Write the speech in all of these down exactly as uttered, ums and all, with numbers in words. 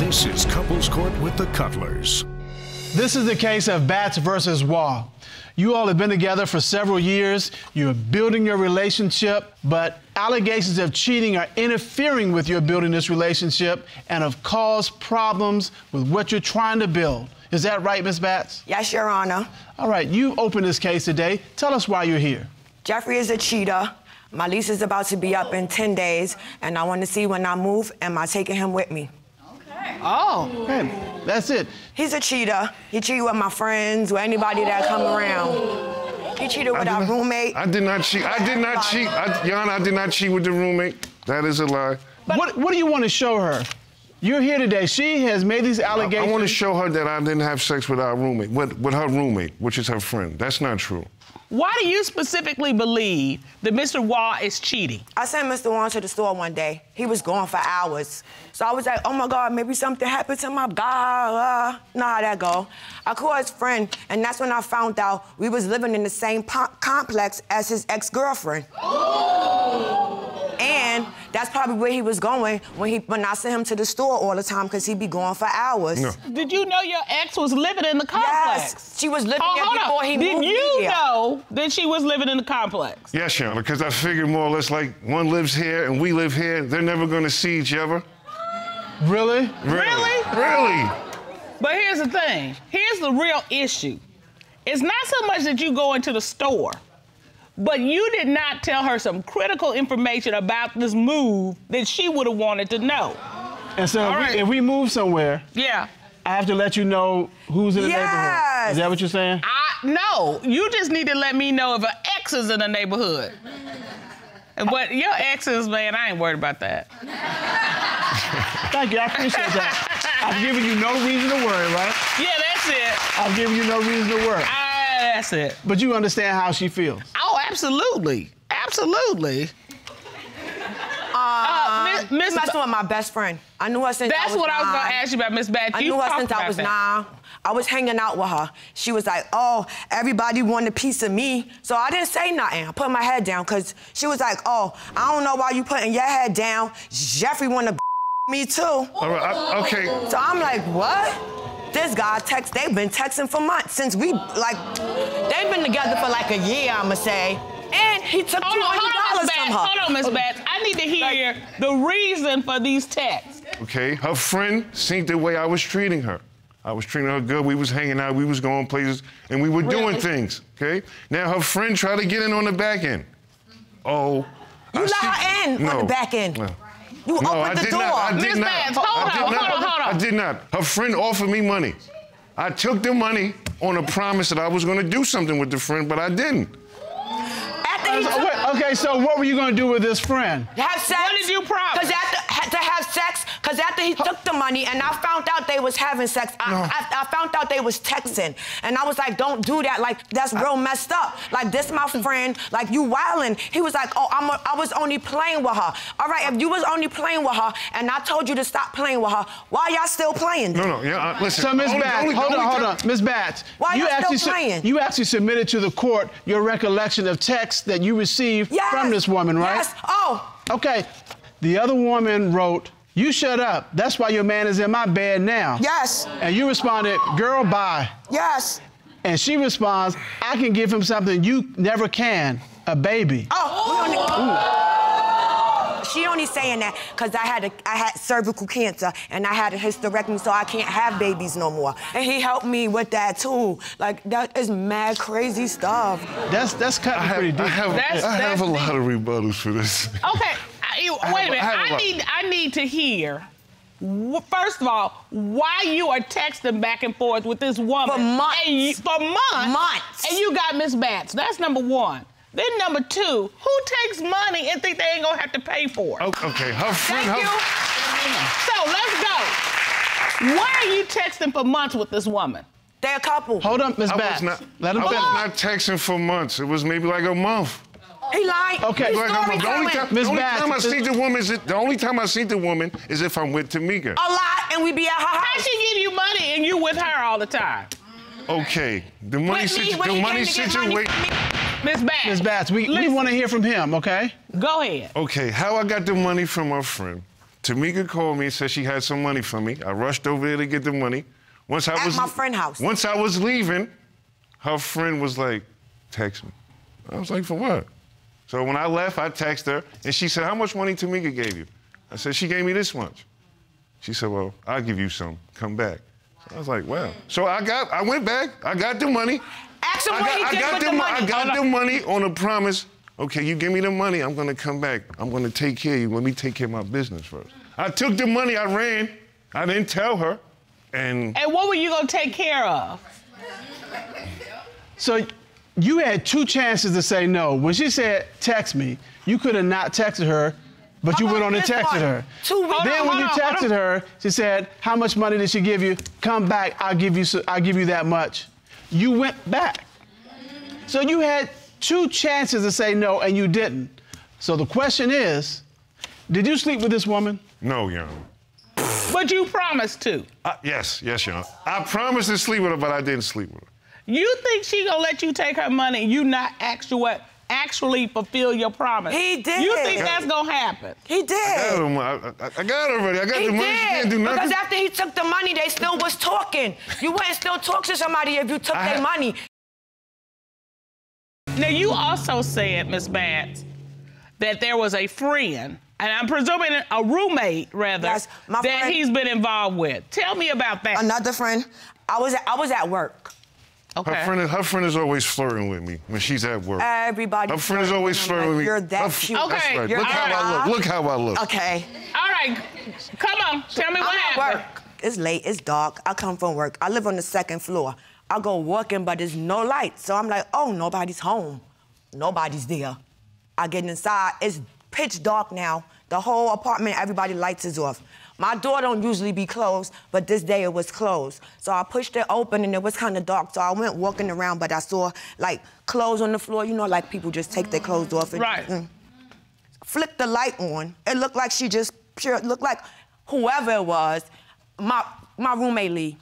This is Couples Court with the Cutlers. This is the case of Batts versus Waugh. You all have been together for several years. You're building your relationship, but allegations of cheating are interfering with your building this relationship and have caused problems with what you're trying to build. Is that right, Miz Batts? Yes, Your Honor. All right, you opened this case today. Tell us why you're here. Jeffrey is a cheater. My lease is about to be up in ten days, and I want to see when I move, am I taking him with me? Okay. Oh, man, that's it. He's a cheater. He cheated with my friends, with anybody that come around. He cheated with our roommate. I did not cheat. I did not cheat. Your Honor, I did not cheat with the roommate. That is a lie. But what, what do you want to show her? You're here today. She has made these allegations. I, I want to show her that I didn't have sex with our roommate, with, with her roommate, which is her friend. That's not true. Why do you specifically believe that Mister Waugh is cheating? I sent Mister Waugh to the store one day. He was gone for hours. So I was like, oh, my God, maybe something happened to my guy. Nah, how'd that go? I called his friend, and that's when I found out we was living in the same complex as his ex-girlfriend. And that's probably where he was going when, he, when I sent him to the store all the time, because he'd be gone for hours. No. Did you know your ex was living in the complex? Yes, she was living oh, there before he Did moved you here. know that she was living in the complex? Yes, Your Honor, because I figured more or less like one lives here and we live here. They're never going to see each other. Really? Really? Really? Really? But here's the thing. Here's the real issue. It's not so much that you go into the store, but you did not tell her some critical information about this move that she would have wanted to know. And so if, right. we, if we move somewhere, yeah, I have to let you know who's in the yes. neighborhood. Is that what you're saying? I, no, you just need to let me know if an ex is in the neighborhood. But your exes, man, I ain't worried about that. Thank you, I appreciate that. I've given you no reason to worry, right? Yeah, that's it. I've given you no reason to worry. I, that's it. But you understand how she feels. I Absolutely, absolutely. Um, uh, Miss That's with my best friend. I knew her since That's I was what nine. I was gonna ask you about, Miss Batts. I knew her since I was that. nine. I was hanging out with her. She was like, "Oh, everybody wanted a piece of me," so I didn't say nothing. I put my head down because she was like, "Oh, I don't know why you putting your head down. Jeffrey wanted to me too." All right, I, okay. So I'm like, what? This guy texts, they've been texting for months since we, like, they've been together for like a year, I'ma say. And he took two hundred dollars from her. Hold on, Miz Batts. I need to hear like, the reason for these texts. Okay, her friend seen the way I was treating her. I was treating her good, we was hanging out, we was going places, and we were really? doing things, okay? Now her friend tried to get in on the back end. Oh. You let her in no. on the back end. No. You no, opened I the door. Not, I did Miz not. Batts, hold, I did on, not. hold on, hold on. I did not. Her friend offered me money. I took the money on a promise that I was going to do something with the friend, but I didn't. After he took... Wait, okay, so what were you going to do with this friend? Have sex. What did you promise? Because after to have sex, because after he took the money and I found out they was having sex, I, no. I, I found out they was texting, and I was like, "Don't do that. Like that's real messed up. Like this my friend. Like you wildin'." He was like, "Oh, I'm a, I was only playing with her. All right, if you was only playing with her, and I told you to stop playing with her, why y'all still playing?" Then? No, no, yeah, uh, listen. So Miz Batts, hold on, hold on, Miz Batts. Why you y'all still playing? You actually submitted to the court your recollection of texts that you received yes. from this woman, right? Yes. Oh. Okay. The other woman wrote, "You shut up. That's why your man is in my bed now." Yes. And you responded, "Girl, bye." Yes. And she responds, "I can give him something you never can, a baby." Oh. We only... She only saying that because I had a, I had cervical cancer and I had a hysterectomy, so I can't have babies no more. And he helped me with that too. Like that is mad crazy stuff. That's that's kind of pretty deep. I have, that's, I have a lot of rebuttals for this. Okay. Wait a minute. I, I need I need to hear. First of all, why you are texting back and forth with this woman for months? And you, for months. Months. And you got Miz Batts. That's number one. Then number two, who takes money and think they ain't gonna have to pay for it? Okay. okay. Her friend. Thank her... you. So let's go. Why are you texting for months with this woman? They're a couple. Hold up, Miz Batts. Not, Let him I was not texting for months. It was maybe like a month. He lied. Okay. Like, I'm, the only time, the only time I see the woman is the only time I see the woman is if I'm with Tamika. A lot, and we be at her house. How she give you money and you with her all the time? Okay. The money situation. The money situation. Miz Batts. Miz Batts, we, we want to hear from him. Okay. Go ahead. Okay. How I got the money from our friend Tamika called me and said she had some money for me. I rushed over there to get the money. Once I At was, my friend's house. Once I was leaving, her friend was like, text me. I was like, for what? So when I left, I texted her, and she said, how much money Tamika gave you? I said, she gave me this much. She said, well, I'll give you some. Come back. So I was like, wow. So I got, I went back. I got the money. Ask him what he did with the money. I got the money on a promise. Okay, you give me the money, I'm going to come back. I'm going to take care of you. Let me take care of my business first. I took the money. I ran. I didn't tell her. And... And what were you going to take care of? So you had two chances to say no. When she said, text me, you could have not texted her, but you went on and texted her. Two weeks. Then when you texted her, she said, how much money did she give you? Come back, I'll give you, so, I'll give you that much. You went back. So you had two chances to say no, and you didn't. So the question is, did you sleep with this woman? No, Your Honor. But you promised to. Uh, yes, yes, Your Honor. I promised to sleep with her, but I didn't sleep with her. You think she gonna let you take her money and you not actually what? Actually fulfill your promise. He did. You think that's gonna happen? He did. I got, I, I got it already. I got he the money. Did. She didn't do nothing. Because after he took the money, they still was talking. You wouldn't still talk to somebody if you took I their have... money. Now, you also said, Miss Batts, that there was a friend, and I'm presuming a roommate, rather, yes, my that friend, he's been involved with. Tell me about that. Another friend. I was at, I was at work. Okay. Her friend, her friend is always flirting with me when she's at work. Everybody. Her friend is always flirting with me. You're that cute. Okay. That's right. You're look how right. I look. Look how I look. Okay. All right. Come on. Tell me what happened. I'm at work. It's late. It's dark. I come from work. I live on the second floor. I go walking, but there's no light. So I'm like, oh, nobody's home. Nobody's there. I get inside. It's pitch dark now. The whole apartment, everybody lights is off. My door don't usually be closed, but this day it was closed. So I pushed it open and it was kind of dark. So I went walking around, but I saw like clothes on the floor. You know, like people just take their clothes off and right. mm, flick the light on. It looked like she just pure. Looked like whoever it was, my my roommate Lee.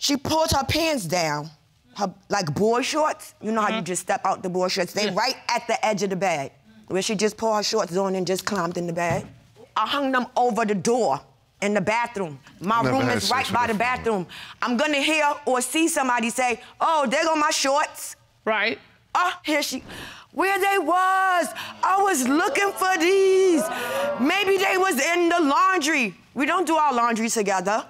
She pulled her pants down, her like board shorts. You know mm-hmm. how you just step out the board shorts. They yeah. right at the edge of the bed, where she just pulled her shorts on and just climbed in the bed. I hung them over the door. In the bathroom. My room is right by the bathroom. I'm gonna hear or see somebody say, oh, there go my shorts. Right. Oh, here she, where they was. I was looking for these. Maybe they was in the laundry. We don't do our laundry together.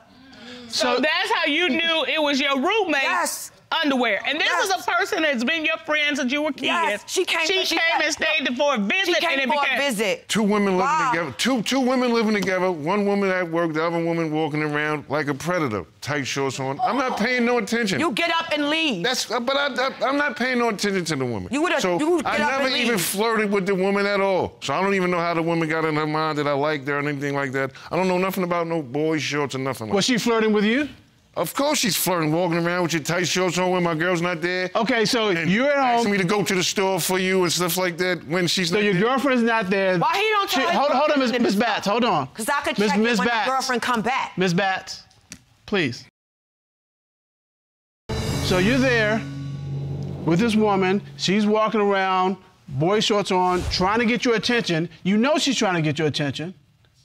So, so that's how you knew it was your roommate's yes. underwear. And this yes. was a person that's been your friend since you were kids. Yes. She came, she she came got, and stayed no, for a visit. She came and it for became... a visit. Two women living wow. together. Two, two women living together. One woman at work, the other woman walking around like a predator. Tight shorts on. Oh. I'm not paying no attention. You get up and leave. That's, but I, I, I'm not paying no attention to the woman. You would have so you I never even leave. flirted with the woman at all. So I don't even know how the woman got in her mind that I liked her and anything like that. I don't know nothing about no boy shorts or nothing like that. Was she flirting with you? Of course she's flirting, walking around with your tight shorts on when my girl's not there. Okay, so you're at home. Asking me to go to the store for you and stuff like that when she's so not there. So your girlfriend's not there. Why he don't tell she, Hold, hold on, Miss Batts, hold on. Because I could Miz check Miz when Batts. your girlfriend come back. Miss Batts, please. So you're there with this woman. She's walking around, boy shorts on, trying to get your attention. You know she's trying to get your attention,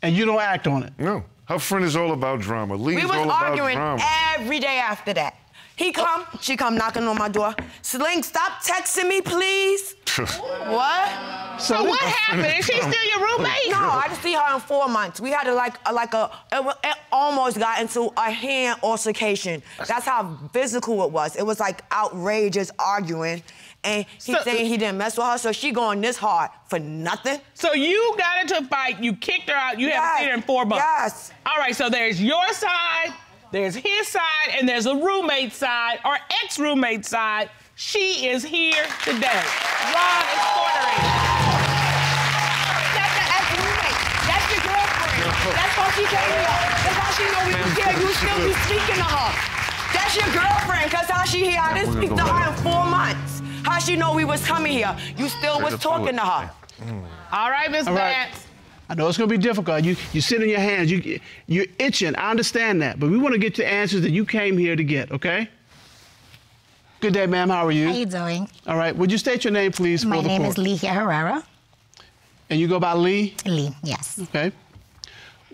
and you don't act on it. No. Her friend is all about drama. Lee's we was all arguing about drama. Every day after that. He come, she come knocking on my door. Sling, stop texting me, please. What? So, so what happened? Is she still your roommate? No, I didn't see her in four months. We had a, like a, like a, it, it almost got into a hand altercation. That's how physical it was. It was like outrageous arguing. And he so, saying he didn't mess with her, so she going this hard for nothing. So you got into a fight, you kicked her out, you yes. haven't seen her in four months. Yes. All right, so there's your side, there's his side, and there's a roommate side, or ex-roommate side. She is here today. Ron is cornering. That's the ex-roommate. That's your girlfriend. That's all she came here. That's all she know we can hear. You still be speaking to her. That's your girlfriend, because how she here, I didn't speak to her in four months. How she know we was coming here? You still was talking to her. Mm. All right, Miss Batts. I know it's going to be difficult. You you sit in your hands. You, you're itching. I understand that. But we want to get the answers that you came here to get, OK? Good day, ma'am. How are you? How you doing? All right. Would you state your name, please, for the court? My name is Lihia Herrera. And you go by Lee? Lee, yes. OK.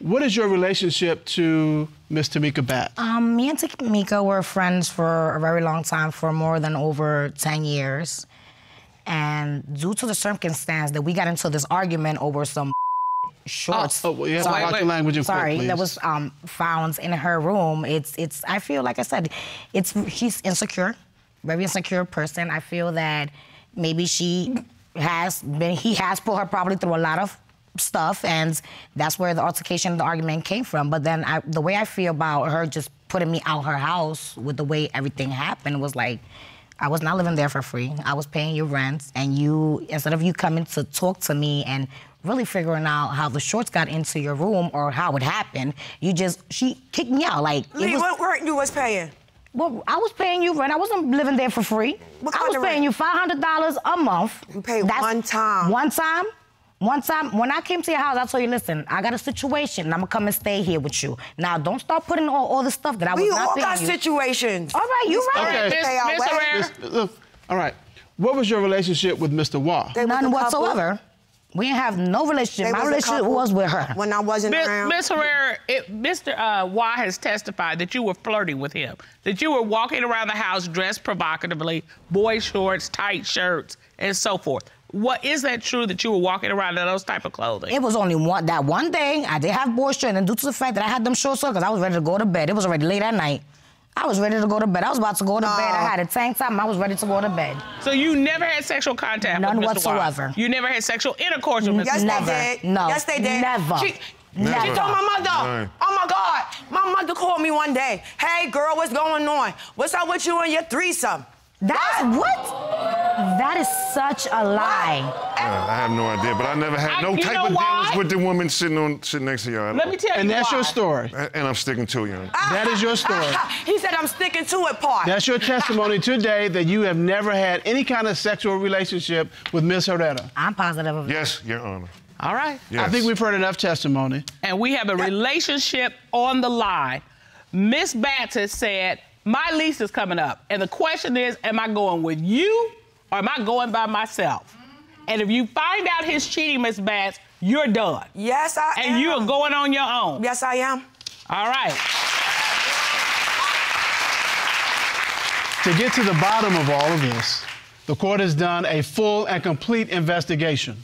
What is your relationship to Miss Tamika Batts? Um, me and Tamika were friends for a very long time, for more than over ten years. And due to the circumstance that we got into this argument over some shorts. Oh, oh, yeah, sorry, wait, wait. Language in sorry court, that was um, found in her room. It's, it's, I feel, like I said, it's, she's insecure, very insecure person. I feel that maybe she has been, he has put her probably through a lot of stuff, and that's where the altercation, the argument came from. But then I, the way I feel about her just putting me out her house with the way everything happened was like, I was not living there for free. I was paying your rent, and you, instead of you coming to talk to me and really figuring out how the shorts got into your room or how it happened, you just, she kicked me out. Like, it Lee, was, what rent you was paying? Well, I was paying you rent. I wasn't living there for free. What kind I was of paying rent? You five hundred dollars a month. You paid That's one time. One time? One time, when I came to your house, I told you, listen, I got a situation, and I'm going to come and stay here with you. Now, don't start putting all, all the stuff that I was we not thinking. We all got you. Situations. All right, you right. Okay. Miss, Miss, look, all right. What was your relationship with Mister Waugh? None whatsoever. We didn't have no relationship. They My was relationship was with her. When I wasn't Miz, around. Miz Herrera, it, Mister Uh, Waugh has testified that you were flirting with him, that you were walking around the house dressed provocatively, boy shorts, tight shirts, and so forth. What is that true that you were walking around in those type of clothing? It was only one that one day I did have boy shorts, and due to the fact that I had them shorts on because I was ready to go to bed. It was already late at night. I was ready to go to bed. I was about to go to uh, bed. I had a tank top, and I was ready to go to bed. So you never had sexual contact None with Mister whatsoever. Waugh. You never had sexual intercourse with Mister Yes, never. They did. No. Yes, they did. Never. She, never. she told my mother, oh, my God. My mother called me one day. Hey, girl, what's going on? What's up with you and your threesome? That's what? what? That is such a lie. Uh, I have no idea, but I never had I, no type of dealings with the woman sitting on sitting next to y'all. Let me tell you And that's why. your story. I, and I'm sticking to it, you know. uh, That is your story. Uh, he said I'm sticking to it, part. That's your testimony today that you have never had any kind of sexual relationship with Miss Herrera. I'm positive of that. Yes, Your Honor. All right. Yes. I think we've heard enough testimony. And we have a relationship on the line. Miss Batts has said, my lease is coming up, and the question is, am I going with you or am I going by myself? And if you find out he's cheating, Miss Batts, you're done. Yes, I and am. And you're going on your own. Yes, I am. All right. To get to the bottom of all of this, the court has done a full and complete investigation.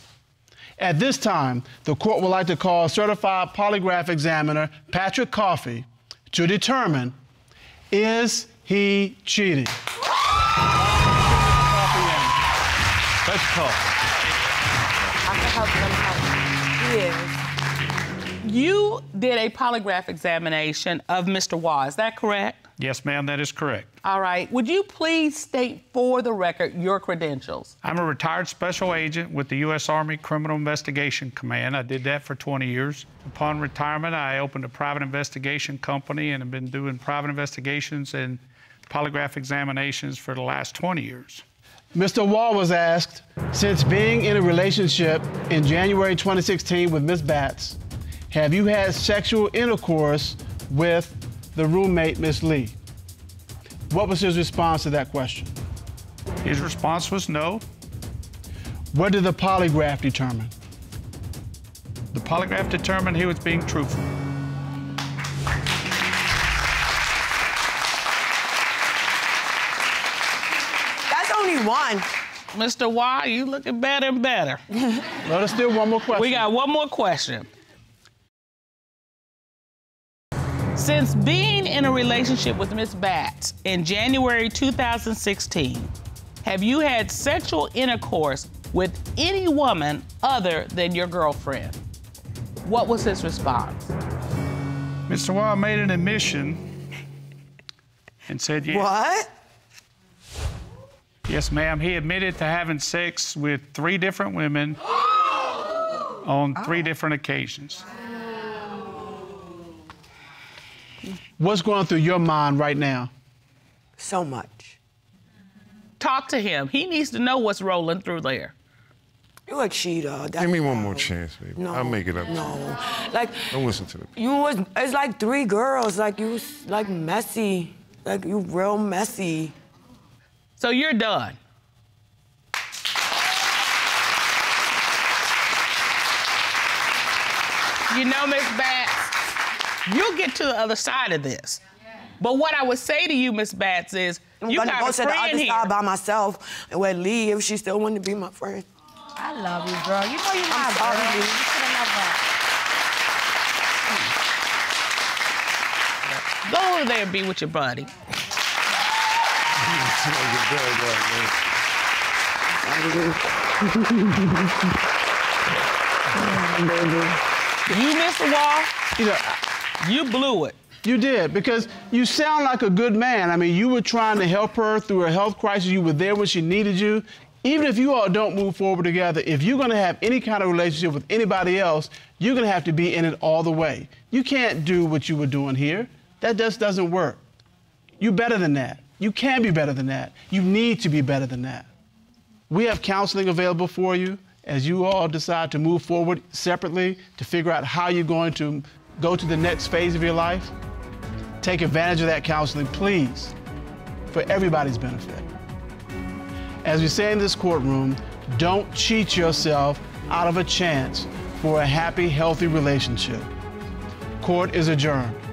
At this time, the court would like to call certified polygraph examiner Patrick Coffey to determine, is he cheating? Let's talk. I can help them help. He is. You did a polygraph examination of Mister Waugh, is that correct? Yes, ma'am, that is correct. All right. Would you please state for the record your credentials? I'm a retired special agent with the U S Army Criminal Investigation Command. I did that for twenty years. Upon retirement, I opened a private investigation company and have been doing private investigations and polygraph examinations for the last twenty years. Mister Waugh was asked, since being in a relationship in January twenty sixteen with Miss Batts, have you had sexual intercourse with the roommate, Miss Lee? What was his response to that question? His response was no. What did the polygraph determine? The polygraph determined he was being truthful. That's only one. Mister Waugh, you looking better and better. Let us do one more question. We got one more question. Since being in a relationship with Miss Batts in January two thousand sixteen, have you had sexual intercourse with any woman other than your girlfriend? What was his response? Mister Waugh made an admission and said yes. What? Yes, ma'am. He admitted to having sex with three different women on three oh. different occasions. What's going through your mind right now? So much. Talk to him. He needs to know what's rolling through there. You're a cheater. That's Give me one more chance, baby. No, I'll make it up. No, like don't listen to them. You was it's like three girls. Like you was like messy. Like you real messy. So you're done. You know, Miss Batts, You'll get to the other side of this. But what I would say to you, Miss Batts, is I'm you got go a friend here. I'm gonna go to the other side by myself and we'll leave if she still wanted to be my friend. I love you, bro. You know you love her. You should have loved her. Go over there and be with your buddy. You, Mister Waugh, you know, you blew it. You did, because you sound like a good man. I mean, you were trying to help her through her health crisis. You were there when she needed you. Even if you all don't move forward together, if you're going to have any kind of relationship with anybody else, you're going to have to be in it all the way. You can't do what you were doing here. That just doesn't work. You're better than that. You can be better than that. You need to be better than that. We have counseling available for you as you all decide to move forward separately to figure out how you're going to go to the next phase of your life. Take advantage of that counseling, please, for everybody's benefit. As we say in this courtroom, don't cheat yourself out of a chance for a happy, healthy relationship. Court is adjourned.